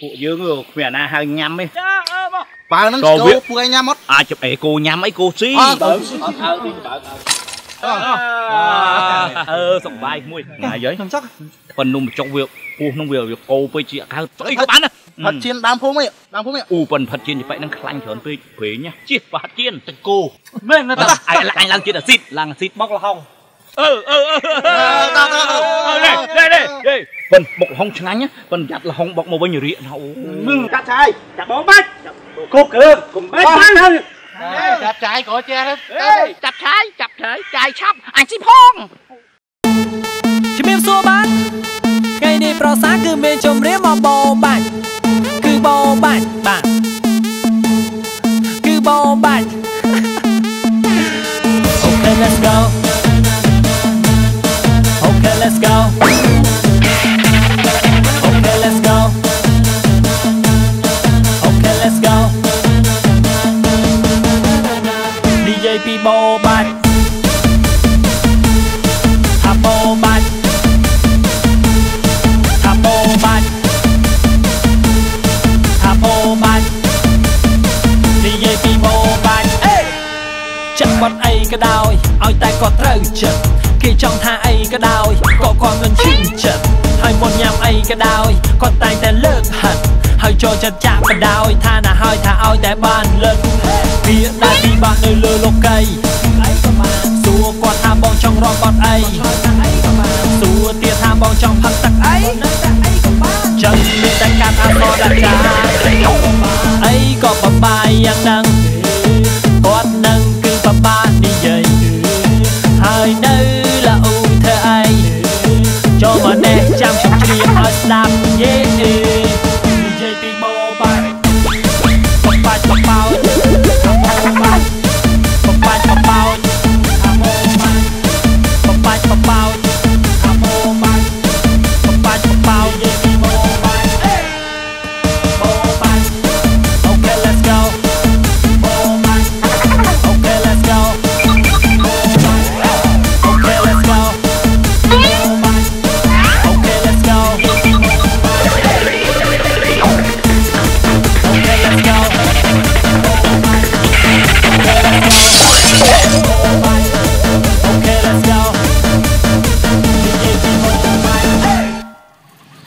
Phụ dương rồi khỏe là hai nhắm ấy. Bà nó cô phụ anh nhắm mất. À chụp ấy cô nhắm ấy cô xí. Sống bài mùi. Ngày giấy. Phần nông trọng việc. Phụ nông việc cô bây chị cao tới các bạn á. Phát triển đám phố mẹ. Đám phố mẹ. Phần phát triển như vậy nó khăn cho anh phí nhá. Chị phát triển tình cô. Mình nó ta. Anh làm chuyện là xịt. Làm xịt bóc là hông. Đây phần bọc hông trắng anh nhá, phần giặt là hông bọc màu bao nhiêu điện hậu mừng cắt trái chặt bó bách cột cơm cùng bách hơn chặt trái có che chặt trái chai chắp anh xin phong chim em xua bắn cây này pro sáng cứ bên chồm rễ mà bò bạch cứ bò bạch bạc cứ bò bạch okay let's go okay let's go bò bạch thả bò bạch thả bò bạch thả bò bạch DJ P bò bạch chất bọt ấy có đau ôi tay có trâu chật khi trong tha ấy có đau có con ngân chim chật hơi một nhám ấy có đau con tay ta lợt hận hơi cho chân chạm và đau tha là hơi thả ôi tay bàn lên phía đại đi bạn nơi lừa lộc cây xua qua tham bong trong rong bọt ấy xua tia tham bong trong phăng tắc ấy chân lên tay cát a so đặt ra ấy có bà bài ăn nâng có nâng cứ bà ba đi dậy hơi nơi là u thơ ấy cho mà nè chăm chọc kia ở đam dễ